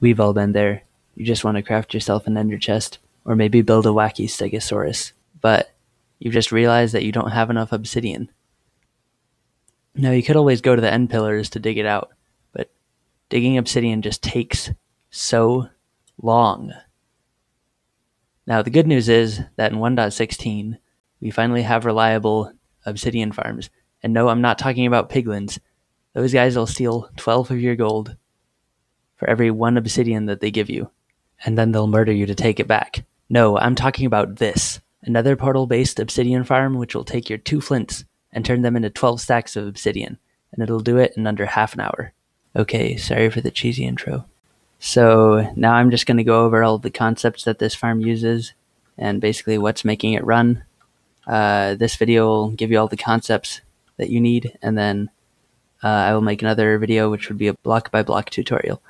We've all been there. You just want to craft yourself an ender chest, or maybe build a wacky stegosaurus, but you just realize that you don't have enough obsidian. Now, you could always go to the end pillars to dig it out, but digging obsidian just takes so long. Now, the good news is that in 1.16, we finally have reliable obsidian farms. And no, I'm not talking about piglins. Those guys will steal 12 of your gold for every one obsidian that they give you, and then they'll murder you to take it back. No, I'm talking about this. Another portal-based obsidian farm, which will take your 2 flints and turn them into 12 stacks of obsidian, and it'll do it in under half an hour. Okay, sorry for the cheesy intro. So now I'm just going to go over all of the concepts that this farm uses and basically what's making it run. This video will give you all the concepts that you need, and then I will make another video which would be a block-by-block tutorial.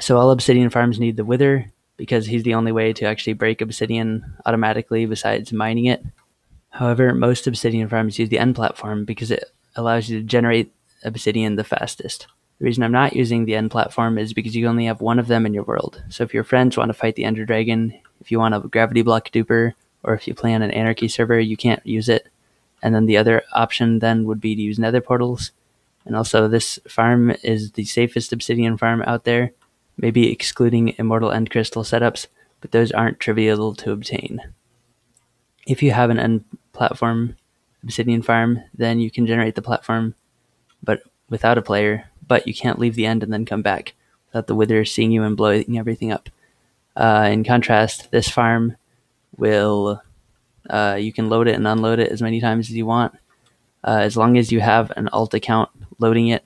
So all obsidian farms need the wither, because he's the only way to actually break obsidian automatically besides mining it. However, most obsidian farms use the end platform because it allows you to generate obsidian the fastest. The reason I'm not using the end platform is because you only have one of them in your world. So if your friends want to fight the Ender Dragon, if you want a gravity block duper, or if you play on an anarchy server, you can't use it. And then the other option then would be to use nether portals. And also, this farm is the safest obsidian farm out there, maybe excluding immortal end crystal setups, but those aren't trivial to obtain. If you have an end platform obsidian farm, then you can generate the platform but without a player, but you can't leave the end and then come back without the wither seeing you and blowing everything up. In contrast, this farm will... you can load it and unload it as many times as you want, as long as you have an alt account loading it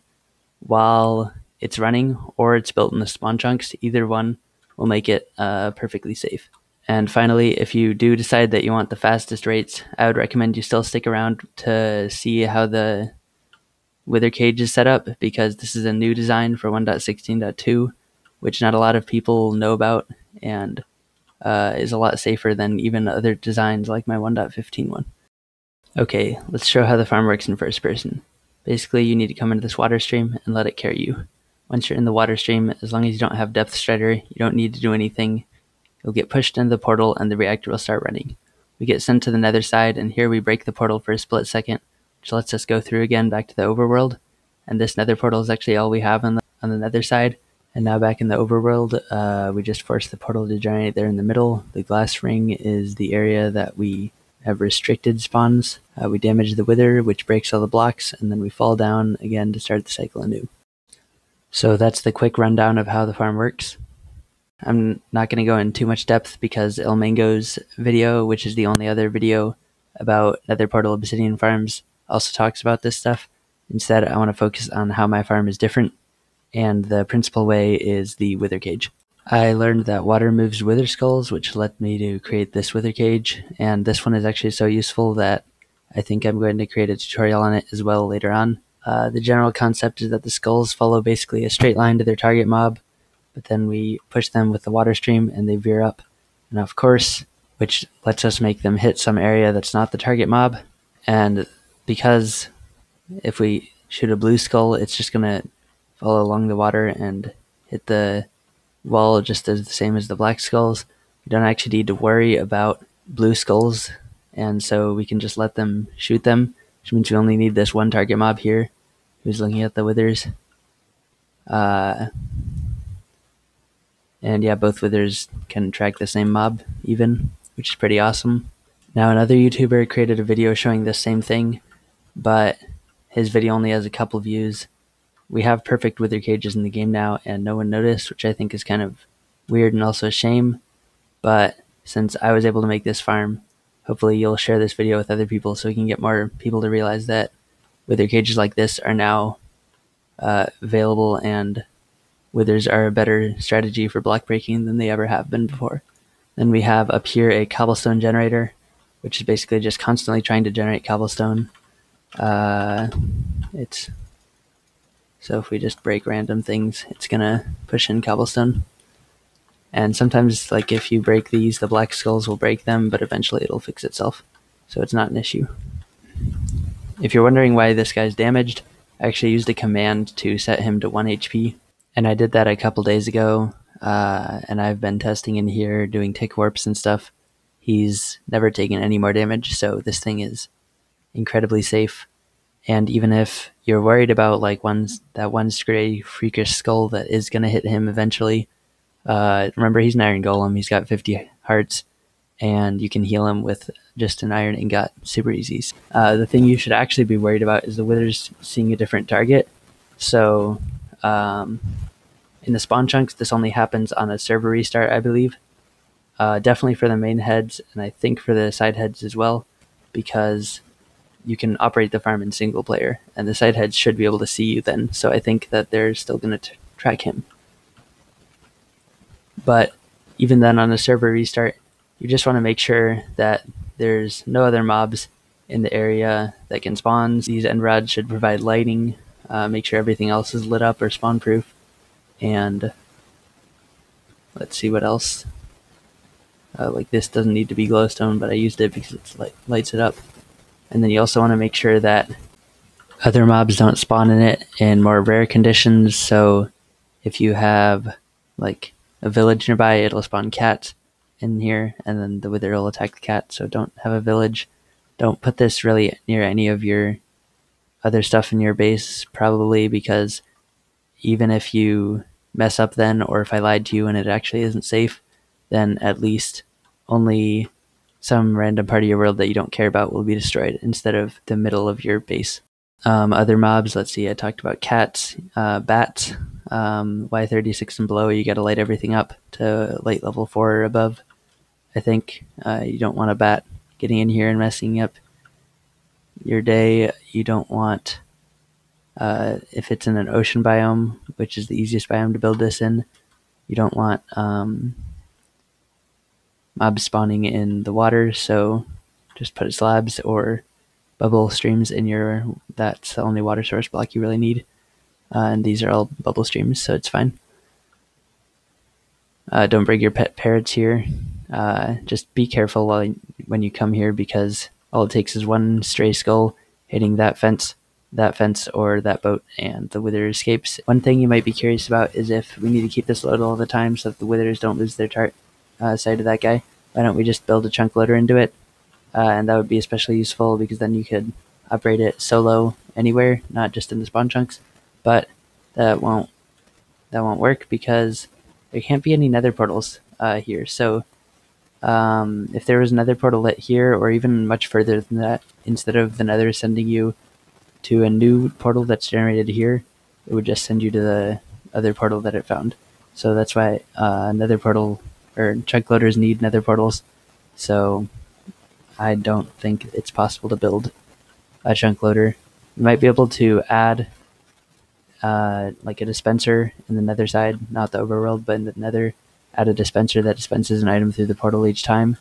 while it's running or it's built in the spawn chunks. Either one will make it perfectly safe. And finally, if you do decide that you want the fastest rates, I would recommend you still stick around to see how the wither cage is set up, because this is a new design for 1.16.2, which not a lot of people know about, and is a lot safer than even other designs like my 1.15 one. Okay, let's show how the farm works in first person. Basically, you need to come into this water stream and let it carry you. Once you're in the water stream, as long as you don't have depth strider, you don't need to do anything. You'll get pushed into the portal and the reactor will start running. We get sent to the nether side, and here we break the portal for a split second, which lets us go through again back to the overworld. And this nether portal is actually all we have on the nether side. And now back in the overworld, we just forced the portal to generate there in the middle. The glass ring is the area that we have restricted spawns. We damage the wither, which breaks all the blocks, and then we fall down again to start the cycle anew. So that's the quick rundown of how the farm works. I'm not going to go in too much depth because El Mango's video, which is the only other video about nether portal obsidian farms, also talks about this stuff. Instead, I want to focus on how my farm is different. And the principal way is the wither cage. I learned that water moves wither skulls, which led me to create this wither cage, and this one is actually so useful that I think I'm going to create a tutorial on it as well later on. The general concept is that the skulls follow basically a straight line to their target mob, but then we push them with the water stream and they veer up and off course, which lets us make them hit some area that's not the target mob. And because if we shoot a blue skull, it's just going to follow along the water and hit the wall just as the same as the black skulls. We don't actually need to worry about blue skulls, and so we can just let them shoot them, which means we only need this one target mob here who's looking at the withers. And yeah, both withers can track the same mob even, which is pretty awesome. Now, another YouTuber created a video showing the same thing, but his video only has a couple views. We have perfect wither cages in the game now, and no one noticed, which I think is kind of weird and also a shame. But since I was able to make this farm, hopefully you'll share this video with other people so we can get more people to realize that wither cages like this are now available, and withers are a better strategy for block breaking than they ever have been before. Then we have up here a cobblestone generator, which is basically just constantly trying to generate cobblestone. So if we just break random things, it's going to push in cobblestone. And sometimes, like, if you break these, the black skulls will break them, but eventually it'll fix itself, so it's not an issue. If you're wondering why this guy's damaged, I actually used a command to set him to 1 HP, And I did that a couple days ago, and I've been testing in here, doing tick warps and stuff. He's never taken any more damage, so this thing is incredibly safe. And even if you're worried about like that one stray freakish skull that is going to hit him eventually, remember he's an iron golem, he's got 50 hearts, and you can heal him with just an iron ingot super easy. The thing you should actually be worried about is the withers seeing a different target. So in the spawn chunks, this only happens on a server restart, I believe. Definitely for the main heads, and I think for the side heads as well, because you can operate the farm in single player, and the side heads should be able to see you then, so I think that they're still going to track him. But even then, on a server restart, you just want to make sure that there's no other mobs in the area that can spawn. These end rods should provide lighting, make sure everything else is lit up or spawn proof, and let's see what else. Like this doesn't need to be glowstone, but I used it because it lights it up. And then you also want to make sure that other mobs don't spawn in it in more rare conditions. So if you have like a village nearby, it'll spawn cats in here, and then the wither will attack the cat. So don't have a village. Don't put this really near any of your other stuff in your base, probably, because even if you mess up then, or if I lied to you and it actually isn't safe, then at least only some random part of your world that you don't care about will be destroyed instead of the middle of your base. Other mobs, let's see, I talked about cats, bats, Y36 and below, you got to light everything up to light level 4 or above, I think. You don't want a bat getting in here and messing up your day. You don't want, if it's in an ocean biome, which is the easiest biome to build this in, you don't want mobs spawning in the water, so just put slabs or bubble streams in your, that's the only water source block you really need. And these are all bubble streams, so it's fine. Don't bring your pet parrots here. Just be careful when you come here, because all it takes is one stray skull hitting that fence, or that boat, and the wither escapes. One thing you might be curious about is if we need to keep this loaded all the time so that the withers don't lose their tart. Side of that guy, why don't we just build a chunk loader into it, and that would be especially useful because then you could operate it solo anywhere, not just in the spawn chunks. But that won't work because there can't be any nether portals here. So if there was another portal lit here, or even much further than that, instead of the nether sending you to a new portal that's generated here, it would just send you to the other portal that it found. So that's why another portal, or chunk loaders, need nether portals. So I don't think it's possible to build a chunk loader. You might be able to add like a dispenser in the nether side, not the overworld, but in the nether, add a dispenser that dispenses an item through the portal each time.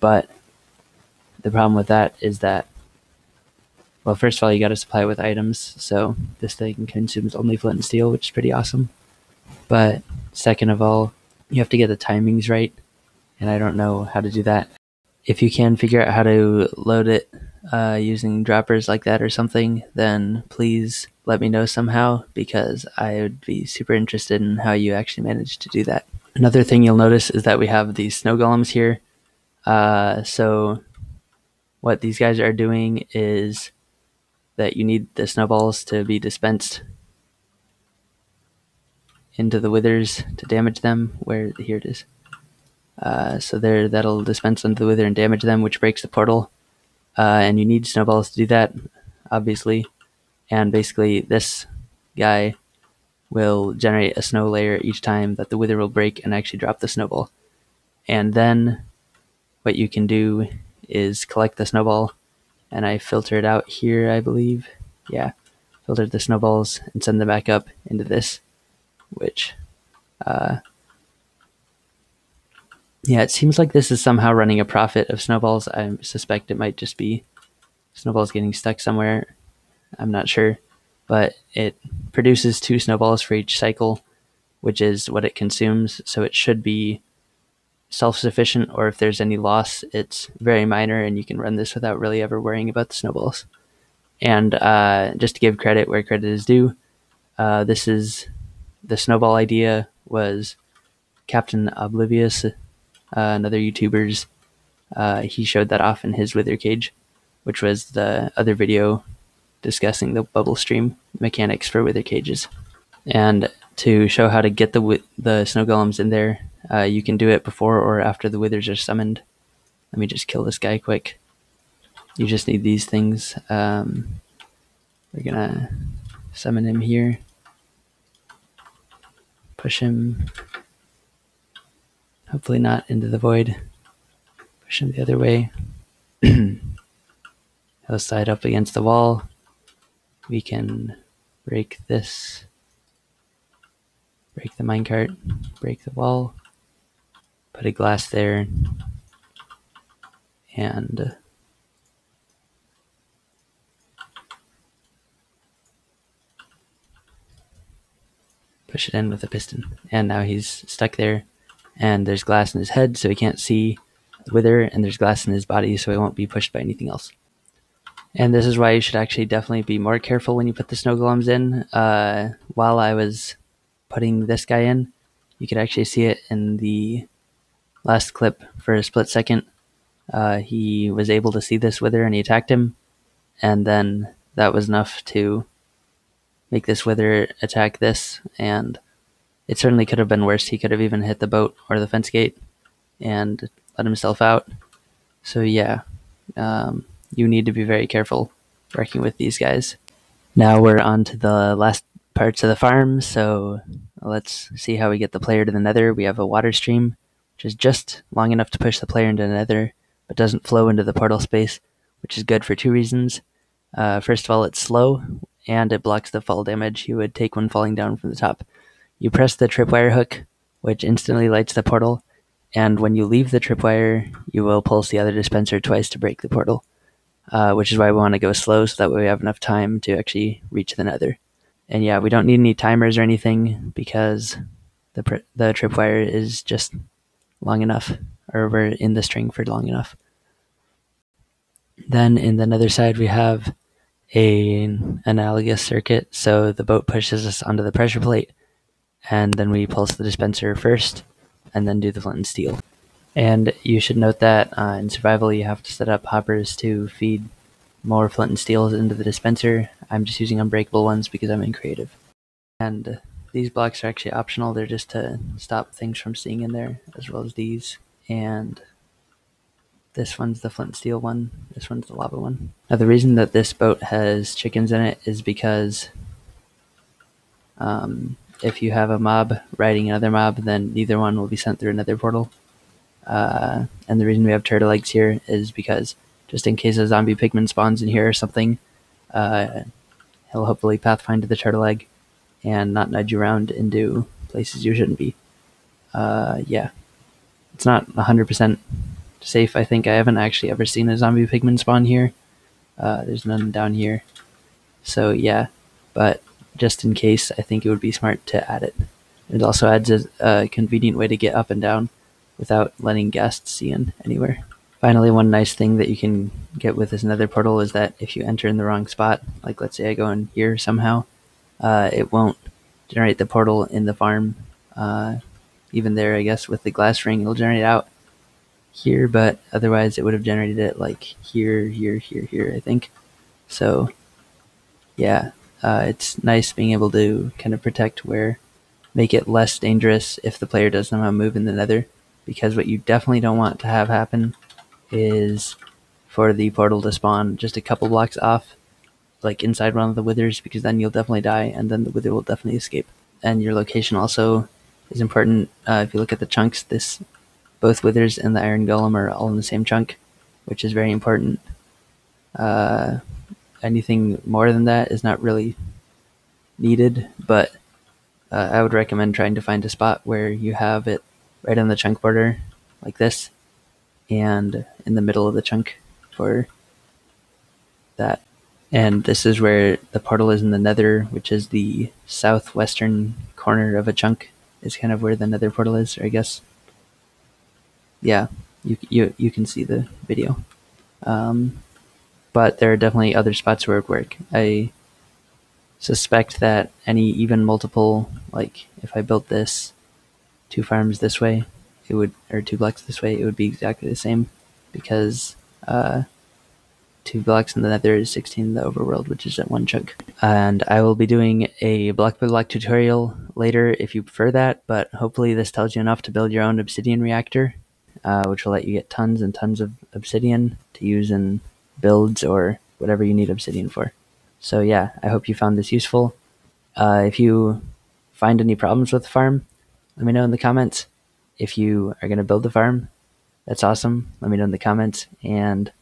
But the problem with that is that, well, first of all, you gotta supply with items. So this thing consumes only flint and steel, which is pretty awesome. But second of all, you have to get the timings right, and I don't know how to do that. If you can figure out how to load it using droppers like that or something, then please let me know somehow, because I would be super interested in how you actually manage to do that. Another thing you'll notice is that we have these snow golems here. So what these guys are doing is that you need the snowballs to be dispensed into the withers to damage them. Where, here it is. So there, that'll dispense into the wither and damage them, which breaks the portal. And you need snowballs to do that, obviously. And basically this guy will generate a snow layer each time that the wither will break and actually drop the snowball. And then what you can do is collect the snowball, and I filter it out here, I believe. Yeah, filtered the snowballs and send them back up into this, which, yeah, it seems like this is somehow running a profit of snowballs. I suspect it might just be snowballs getting stuck somewhere. I'm not sure, but it produces 2 snowballs for each cycle, which is what it consumes. So it should be self-sufficient, or if there's any loss, it's very minor, and you can run this without really ever worrying about the snowballs. And just to give credit where credit is due, this is the snowball idea was Captain Oblivius and other YouTubers. He showed that off in his Wither Cage, which was the other video discussing the bubble stream mechanics for Wither Cages. And to show how to get the snow golems in there, you can do it before or after the withers are summoned. Let me just kill this guy quick. You just need these things. We're gonna summon him here. Push him. Hopefully not into the void. Push him the other way. He'll side up against the wall. We can break this. Break the minecart. Break the wall. Put a glass there. And push it in with a piston. And now he's stuck there. And there's glass in his head, so he can't see the wither. And there's glass in his body, so he won't be pushed by anything else. And this is why you should actually definitely be more careful when you put the snow golems in. While I was putting this guy in, you could actually see it in the last clip for a split second. He was able to see this wither and he attacked him. And then that was enough to make this wither attack this. And it certainly could have been worse. He could have even hit the boat or the fence gate and let himself out. So yeah. You need to be very careful working with these guys. Now we're on to the last parts of the farm, so let's see how we get the player to the nether. We have a water stream, which is just long enough to push the player into the nether, but doesn't flow into the portal space, which is good for two reasons. First of all, it's slow, and it blocks the fall damage you would take when falling down from the top. You press the tripwire hook, which instantly lights the portal, and when you leave the tripwire, you will pulse the other dispenser twice to break the portal. Which is why we want to go slow, so that way we have enough time to actually reach the nether. And yeah, we don't need any timers or anything, because the tripwire is just long enough, or we're in the string for long enough. Then in the nether side, we have an analogous circuit, so the boat pushes us onto the pressure plate, and then we pulse the dispenser first, and then do the flint and steel. And you should note that in survival you have to set up hoppers to feed more flint and steels into the dispenser. I'm just using unbreakable ones because I'm in creative. And these blocks are actually optional. They're just to stop things from seeing in there, as well as these. And this one's the flint and steel one. This one's the lava one. Now the reason that this boat has chickens in it is because if you have a mob riding another mob, then neither one will be sent through another portal. And the reason we have turtle eggs here is because just in case a zombie pigman spawns in here or something, he'll hopefully pathfind to the turtle egg and not nudge you around into places you shouldn't be. Yeah, it's not 100% safe, I think. I haven't actually ever seen a zombie pigman spawn here. There's none down here. So yeah, but just in case, I think it would be smart to add it. It also adds a convenient way to get up and down without letting guests see in anywhere. Finally, one nice thing that you can get with this nether portal is that if you enter in the wrong spot, like let's say I go in here somehow, it won't generate the portal in the farm. Even there, I guess, with the glass ring, it'll generate out here, but otherwise it would have generated it like here, I think. So yeah, it's nice being able to kind of protect where, make it less dangerous if the player does somehow move in the nether. Because what you definitely don't want to have happen is for the portal to spawn just a couple blocks off, like inside one of the withers, because then you'll definitely die, and then the wither will definitely escape. And your location also is important. If you look at the chunks, both withers and the iron golem are all in the same chunk, which is very important. Anything more than that is not really needed, but I would recommend trying to find a spot where you have it right on the chunk border, like this, and in the middle of the chunk for that. And this is where the portal is in the nether, which is the southwestern corner of a chunk. It's kind of where the nether portal is, I guess. Yeah, you can see the video. But there are definitely other spots where it would work. I suspect that any even multiple, like if I built this 2 farms this way, it would, or 2 blocks this way, it would be exactly the same, because 2 blocks in the nether is 16 in the overworld, which is at 1 chunk. And I will be doing a block by block tutorial later if you prefer that, but hopefully this tells you enough to build your own obsidian reactor, which will let you get tons and tons of obsidian to use in builds or whatever you need obsidian for. So yeah, I hope you found this useful. If you find any problems with the farm, let me know in the comments. If you are going to build the farm, that's awesome. Let me know in the comments. And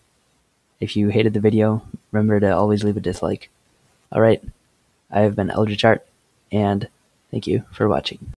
if you hated the video, remember to always leave a dislike. Alright, I have been Eldritch Art, and thank you for watching.